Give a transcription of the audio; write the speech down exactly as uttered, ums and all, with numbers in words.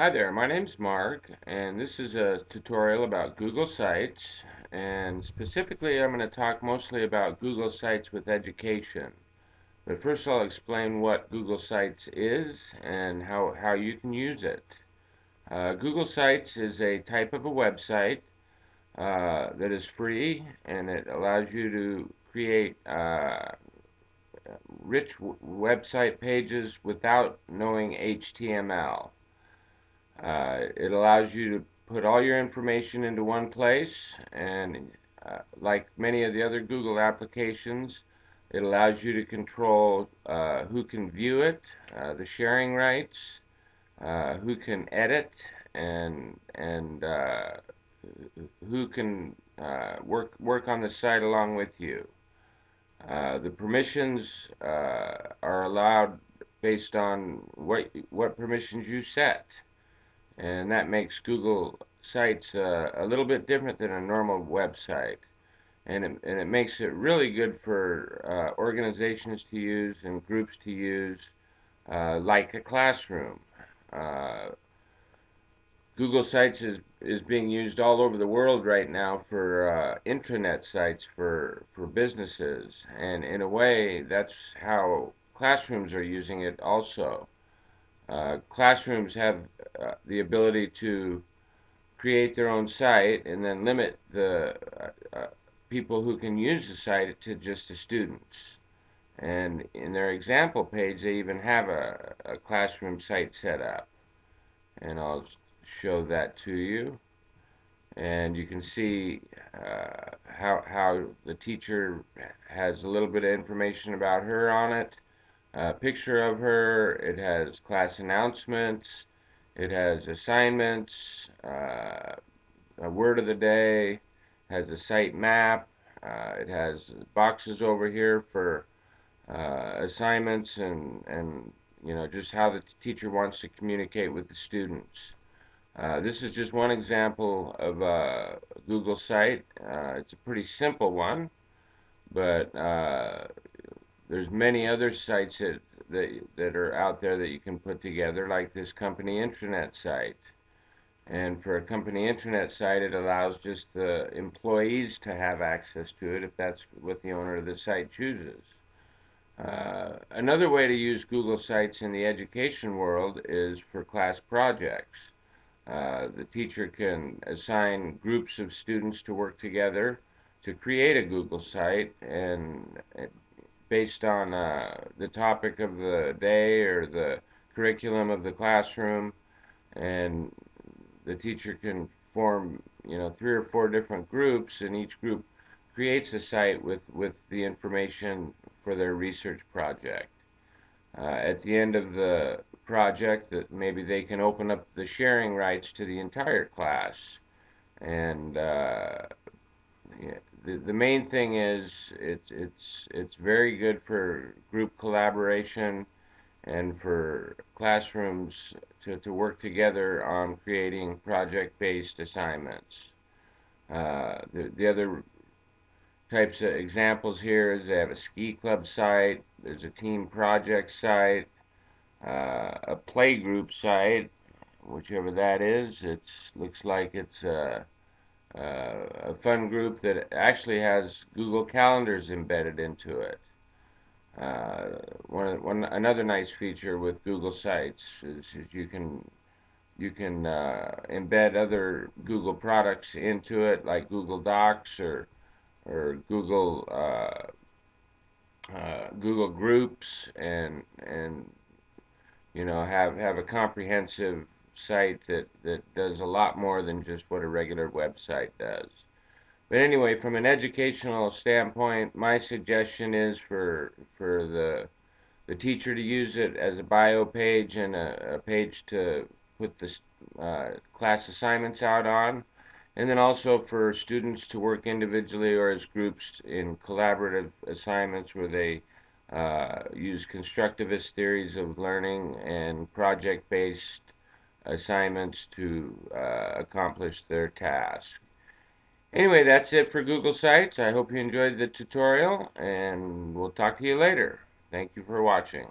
Hi there, my name's Mark, and this is a tutorial about Google Sites, and specifically I'm going to talk mostly about Google Sites with education. But first I'll explain what Google Sites is and how, how you can use it. Uh, Google Sites is a type of a website uh, that is free, and it allows you to create uh, rich w website pages without knowing H T M L. Uh, it allows you to put all your information into one place, and uh, like many of the other Google applications, it allows you to control uh, who can view it, uh, the sharing rights, uh, who can edit, and and uh, who can uh, work work on the site along with you. Uh, the permissions uh, are allowed based on what what permissions you set. And that makes Google Sites uh, a little bit different than a normal website. And it, and it makes it really good for uh, organizations to use and groups to use, uh, like a classroom. Uh, Google Sites is, is being used all over the world right now for uh, intranet sites for, for businesses. And in a way, that's how classrooms are using it also. Uh, classrooms have uh, the ability to create their own site and then limit the uh, uh, people who can use the site to just the students. And in their example page, they even have a, a classroom site set up. And I'll show that to you. And you can see uh, how, how the teacher has a little bit of information about her on it. A picture of her, it has class announcements, it has assignments, uh, a word of the day, has a site map, uh, it has boxes over here for uh, assignments and, and you know, just how the teacher wants to communicate with the students. Uh, this is just one example of a Google site. Uh, it's a pretty simple one, but uh, there's many other sites that, that that are out there that you can put together, like this company intranet site. And for a company intranet site, it allows just the employees to have access to it if that's what the owner of the site chooses. Uh, another way to use Google Sites in the education world is for class projects. Uh, the teacher can assign groups of students to work together to create a Google site, and it, based on uh, the topic of the day or the curriculum of the classroom, and the teacher can form, you know, three or four different groups, and each group creates a site with, with the information for their research project. Uh, at the end of the project, that maybe they can open up the sharing rights to the entire class, and uh, yeah, the, the main thing is it's it's it's very good for group collaboration and for classrooms to, to work together on creating project-based assignments. Uh, the, the other types of examples here is they have a ski club site, there's a team project site, uh, a play group site, whichever that is. It looks like it's a Uh, a fun group that actually has Google Calendars embedded into it. Uh, one, one another nice feature with Google Sites is, is you can you can uh, embed other Google products into it, like Google Docs or or Google uh, uh, Google Groups, and and you know have have a comprehensive site that, that does a lot more than just what a regular website does. But anyway, from an educational standpoint, my suggestion is for for the the teacher to use it as a bio page and a, a page to put the uh, class assignments out on, and then also for students to work individually or as groups in collaborative assignments where they uh, use constructivist theories of learning and project-based assignments to uh, accomplish their task. Anyway, that's it for Google Sites. I hope you enjoyed the tutorial, and we'll talk to you later. Thank you for watching.